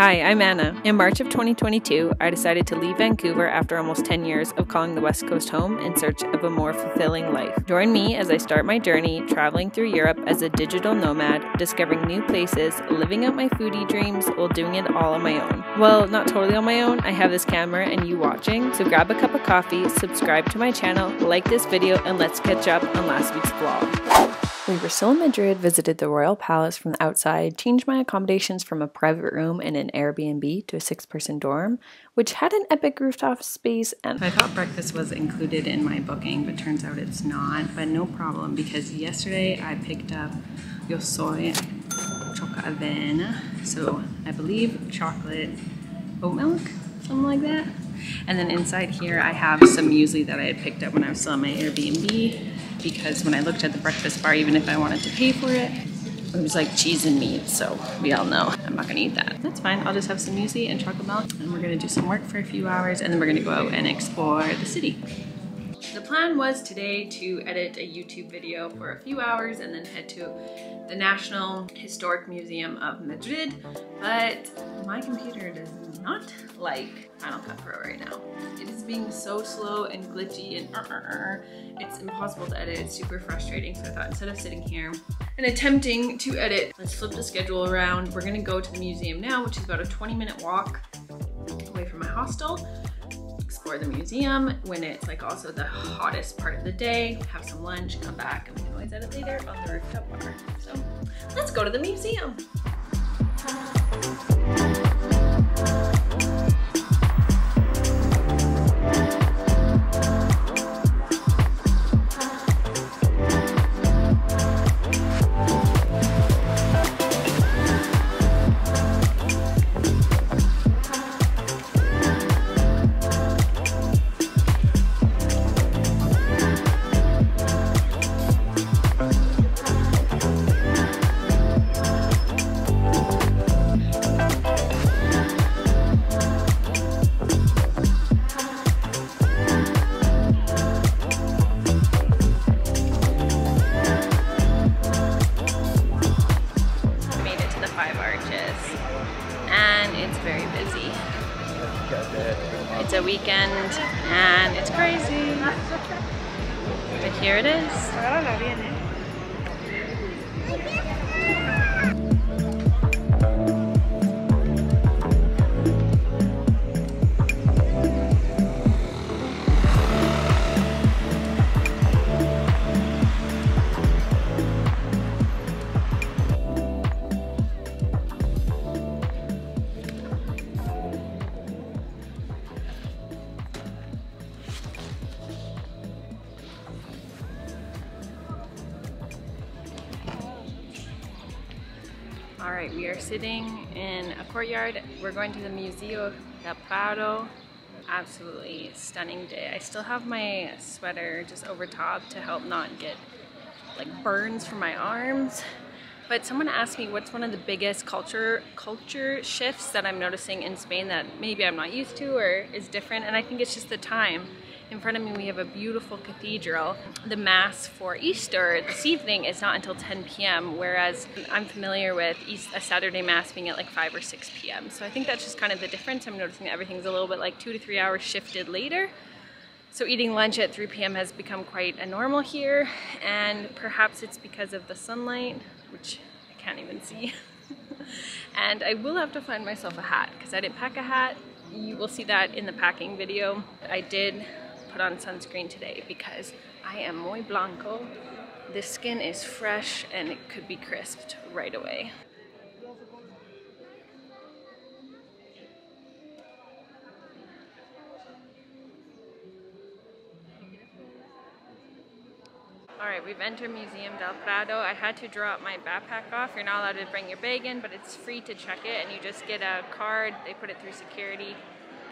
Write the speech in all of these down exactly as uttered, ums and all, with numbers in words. Hi, I'm Anna. In March of twenty twenty-two, I decided to leave Vancouver after almost ten years of calling the West Coast home in search of a more fulfilling life. Join me as I start my journey traveling through Europe as a digital nomad, discovering new places, living out my foodie dreams while doing it all on my own. Well, not totally on my own. I have this camera and you watching, so grab a cup of coffee, subscribe to my channel, like this video, and let's catch up on last week's vlog. We were still in Madrid, visited the Royal Palace from the outside, changed my accommodations from a private room in an Airbnb to a six-person dorm, which had an epic rooftop space. And I thought breakfast was included in my booking, but turns out it's not. But no problem, because yesterday I picked up Yo Soy Choca Avena, so I believe chocolate oat milk, something like that. And then inside here I have some muesli that I had picked up when I was still on my Airbnb, because when I looked at the breakfast bar, even if I wanted to pay for it, it was like cheese and meat, so we all know I'm not gonna eat that. That's fine, I'll just have some muesli and chocolate milk, and we're gonna do some work for a few hours, and then we're gonna go out and explore the city. The plan was today to edit a YouTube video for a few hours and then head to the National Historic Museum of Madrid, but my computer does not like Final Cut Pro right now. It is being so slow and glitchy and uh, uh, uh, it's impossible to edit, it's super frustrating, so I thought instead of sitting here and attempting to edit, let's flip the schedule around. We're gonna go to the museum now, which is about a twenty minute walk away from my hostel. Explore the museum when it's like also the hottest part of the day, have some lunch, come back, and we can always edit later on the rooftop bar. So let's go to the museum. It's a weekend and it's crazy, but here it is. Alright, we are sitting in a courtyard. We're going to the Museo Nacional del Prado. Absolutely stunning day. I still have my sweater just over top to help not get like burns from my arms. But someone asked me what's one of the biggest culture culture shifts that I'm noticing in Spain that maybe I'm not used to or is different, and I think it's just the time. In front of me we have a beautiful cathedral. The mass for Easter this evening is not until ten p m whereas I'm familiar with a Saturday mass being at like five or six p m So I think that's just kind of the difference. I'm noticing that everything's a little bit like two to three hours shifted later. So eating lunch at three p m has become quite a normal here, and perhaps it's because of the sunlight, which I can't even see. And I will have to find myself a hat because I didn't pack a hat. You will see that in the packing video. I did put on sunscreen today because I am muy blanco. This skin is fresh and it could be crisped right away. All right, we've entered Museum del Prado. I had to drop my backpack off. You're not allowed to bring your bag in, but it's free to check it, and you just get a card. They put it through security.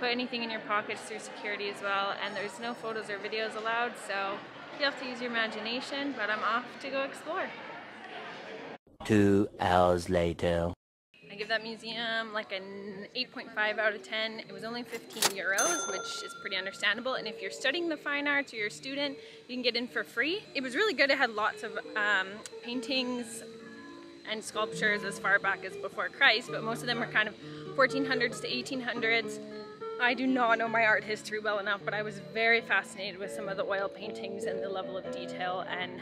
Put anything in your pockets through security as well, and there's no photos or videos allowed, so you have to use your imagination, but I'm off to go explore. Two hours later. I give that museum like an eight point five out of ten. It was only fifteen euros, which is pretty understandable, and if you're studying the fine arts or you're a student, you can get in for free. It was really good. It had lots of um, paintings and sculptures as far back as before Christ, but most of them were kind of fourteen hundreds to eighteen hundreds. I do not know my art history well enough, but I was very fascinated with some of the oil paintings and the level of detail, and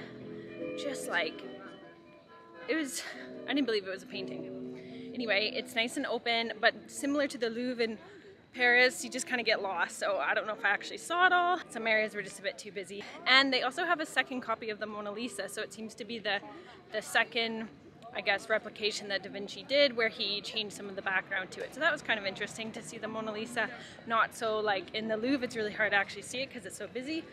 just like, it was, I didn't believe it was a painting. Anyway, it's nice and open, but similar to the Louvre in Paris, you just kind of get lost, so I don't know if I actually saw it all. Some areas were just a bit too busy. And they also have a second copy of the Mona Lisa, so it seems to be the, the second, I guess, replication that Da Vinci did, where he changed some of the background to it. So that was kind of interesting to see the Mona Lisa. Not so like in the Louvre, it's really hard to actually see it because it's so busy.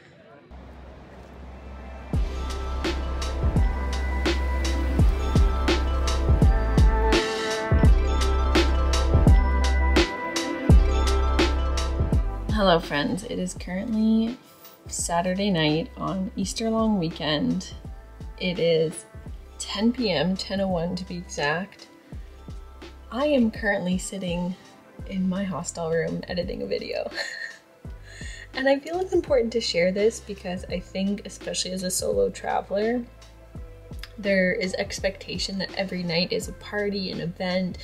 Hello friends, it is currently Saturday night on Easter long weekend. It is ten p m, ten oh one to be exact. I am currently sitting in my hostel room editing a video. And I feel it's important to share this because I think, especially as a solo traveler, there is expectation that every night is a party, an event,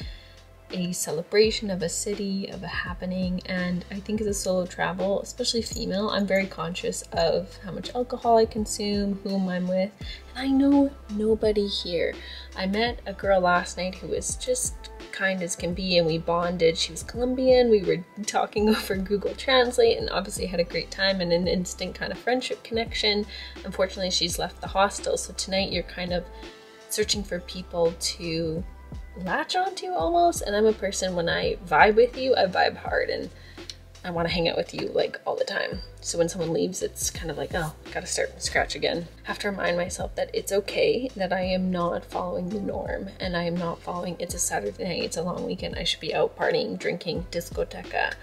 a celebration of a city, of a happening, and I think as a solo travel, especially female, I'm very conscious of how much alcohol I consume, whom I'm with, and I know nobody here. I met a girl last night who was just kind as can be, and we bonded. She was Colombian, we were talking over Google Translate, and obviously had a great time and an instant kind of friendship connection. Unfortunately, she's left the hostel, so tonight you're kind of searching for people to latch onto almost. And I'm a person, when I vibe with you, I vibe hard and I want to hang out with you like all the time. So when someone leaves, it's kind of like, oh, gotta start from scratch again. I have to remind myself that it's okay, that I am not following the norm, and I am not following, it's a Saturday night, it's a long weekend, I should be out partying, drinking, discoteca.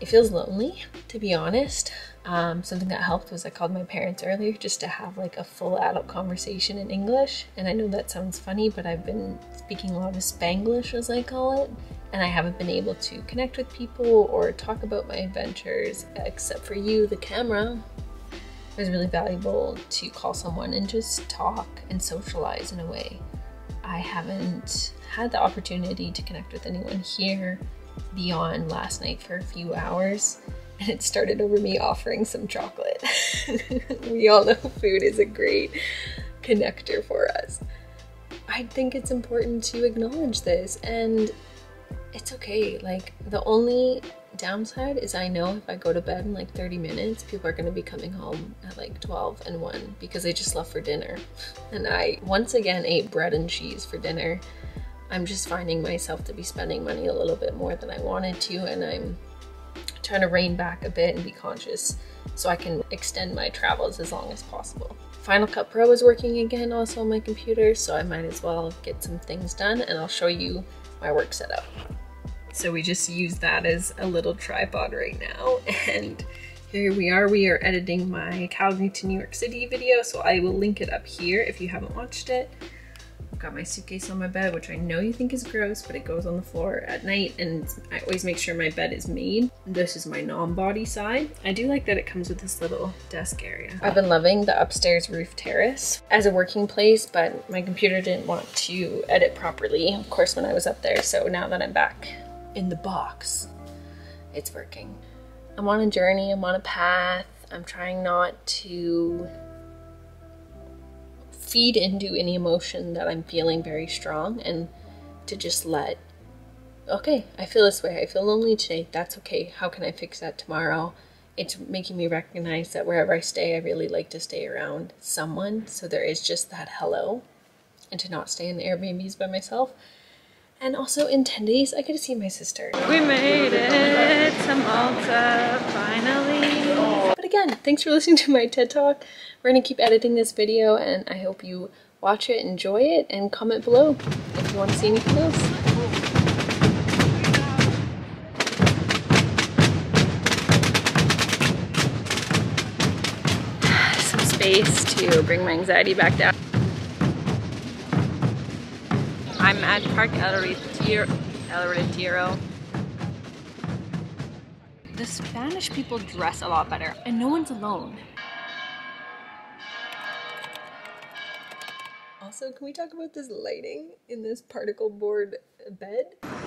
It feels lonely, to be honest. Um, something that helped was I called my parents earlier just to have like a full adult conversation in English. And I know that sounds funny, but I've been speaking a lot of Spanglish, as I call it, and I haven't been able to connect with people or talk about my adventures except for you, the camera. It was really valuable to call someone and just talk and socialize in a way. I haven't had the opportunity to connect with anyone here beyond last night for a few hours. And it started over me offering some chocolate. We all know food is a great connector for us. I think it's important to acknowledge this, and it's okay. Like, the only downside is I know if I go to bed in like thirty minutes, people are going to be coming home at like twelve and one because they just left for dinner. And I once again ate bread and cheese for dinner. I'm just finding myself to be spending money a little bit more than I wanted to, and I'm trying to rein back a bit and be conscious so I can extend my travels as long as possible. Final Cut Pro is working again also on my computer, so I might as well get some things done, and I'll show you my work setup. So we just use that as a little tripod right now, and here we are. We are editing my Calgary to New York City video, so I will link it up here if you haven't watched it. I've got my suitcase on my bed, which I know you think is gross, but it goes on the floor at night, and I always make sure my bed is made. This is my non-body side. I do like that it comes with this little desk area. I've been loving the upstairs roof terrace as a working place, but my computer didn't want to edit properly, of course, when I was up there. So now that I'm back in the box, it's working. I'm on a journey, I'm on a path. I'm trying not to feed into any emotion that I'm feeling very strong, and to just let, okay, I feel this way, I feel lonely today, that's okay, how can I fix that tomorrow? It's making me recognize that wherever I stay, I really like to stay around someone, so there is just that hello, and to not stay in the Airbnbs by myself. And also in ten days, I get to see my sister. We made it to Malta, finally. Oh. But again, thanks for listening to my TED Talk. We're gonna keep editing this video, and I hope you watch it, enjoy it, and comment below if you wanna see anything else. Some space to bring my anxiety back down. I'm at Park El Retiro, El Retiro. The Spanish people dress a lot better, and no one's alone. Also, can we talk about this lighting in this particle board bed?